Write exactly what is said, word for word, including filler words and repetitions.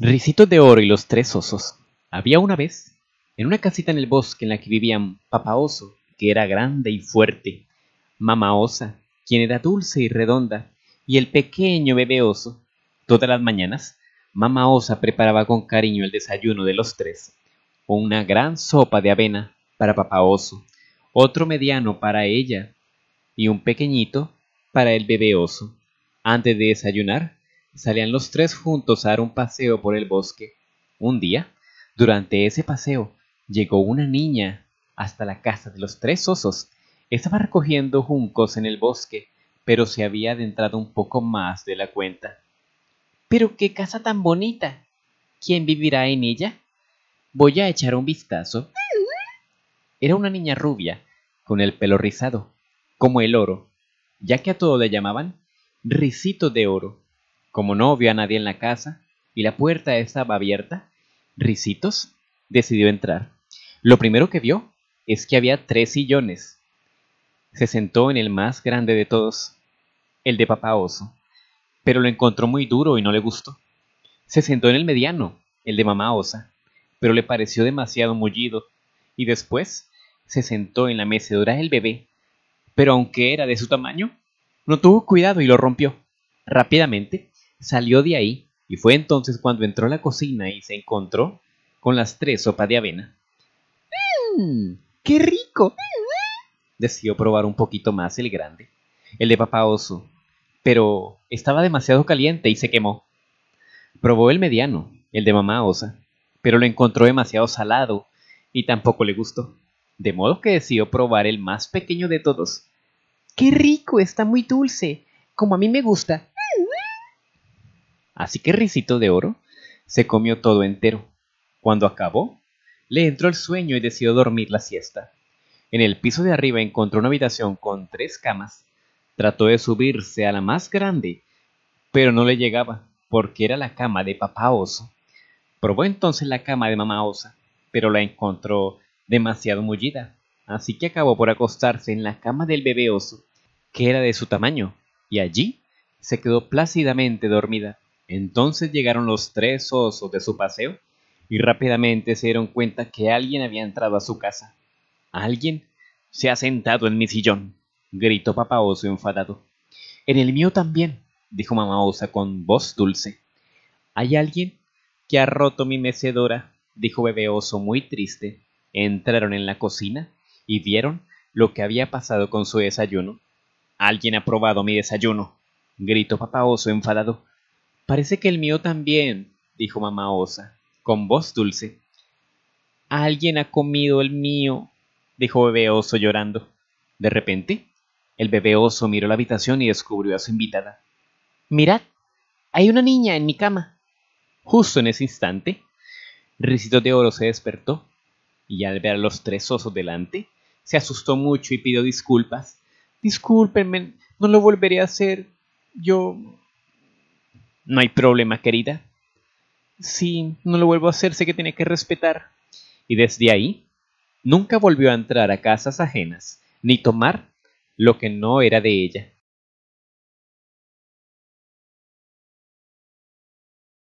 Ricitos de Oro y los tres osos. Había una vez, en una casita en el bosque, en la que vivían papá oso, que era grande y fuerte, mamá osa, quien era dulce y redonda, y el pequeño bebé oso. Todas las mañanas, mamá osa preparaba con cariño el desayuno de los tres: una gran sopa de avena para papá oso, otro mediano para ella y un pequeñito para el bebé oso. Antes de desayunar, salían los tres juntos a dar un paseo por el bosque. Un día, durante ese paseo, llegó una niña hasta la casa de los tres osos. Estaba recogiendo juncos en el bosque, pero se había adentrado un poco más de la cuenta. «¡Pero qué casa tan bonita! ¿Quién vivirá en ella? Voy a echar un vistazo». Era una niña rubia, con el pelo rizado, como el oro, ya que a todo le llamaban Ricitos de Oro. Como no vio a nadie en la casa y la puerta estaba abierta, Ricitos decidió entrar. Lo primero que vio es que había tres sillones. Se sentó en el más grande de todos, el de papá oso, pero lo encontró muy duro y no le gustó. Se sentó en el mediano, el de mamá osa, pero le pareció demasiado mullido. Y después se sentó en la mecedora del bebé, pero aunque era de su tamaño, no tuvo cuidado y lo rompió. Rápidamente salió de ahí, y fue entonces cuando entró a la cocina y se encontró con las tres sopas de avena. ¡Mmm! ¡Qué rico! Decidió probar un poquito más el grande, el de papá oso, pero estaba demasiado caliente y se quemó. Probó el mediano, el de mamá osa, pero lo encontró demasiado salado y tampoco le gustó, de modo que decidió probar el más pequeño de todos. ¡Qué rico! Está muy dulce, como a mí me gusta. Así que Ricitos de Oro se comió todo entero. Cuando acabó, le entró el sueño y decidió dormir la siesta. En el piso de arriba encontró una habitación con tres camas. Trató de subirse a la más grande, pero no le llegaba, porque era la cama de papá oso. Probó entonces la cama de mamá osa, pero la encontró demasiado mullida, así que acabó por acostarse en la cama del bebé oso, que era de su tamaño, y allí se quedó plácidamente dormida. Entonces llegaron los tres osos de su paseo y rápidamente se dieron cuenta que alguien había entrado a su casa. «Alguien se ha sentado en mi sillón», gritó papá oso enfadado. «En el mío también», dijo mamá osa con voz dulce. «Hay alguien que ha roto mi mecedora», dijo bebé oso muy triste. Entraron en la cocina y vieron lo que había pasado con su desayuno. «Alguien ha probado mi desayuno», gritó papá oso enfadado. «Parece que el mío también», dijo mamá osa, con voz dulce. «Alguien ha comido el mío», dijo bebé oso llorando. De repente, el bebé oso miró la habitación y descubrió a su invitada. «Mirad, hay una niña en mi cama». Justo en ese instante, Ricitos de Oro se despertó, y al ver a los tres osos delante, se asustó mucho y pidió disculpas. «Discúlpenme, no lo volveré a hacer, yo...» «No hay problema, querida. Sí, no lo vuelvo a hacer, sé que tiene que respetar». Y desde ahí, nunca volvió a entrar a casas ajenas, ni tomar lo que no era de ella.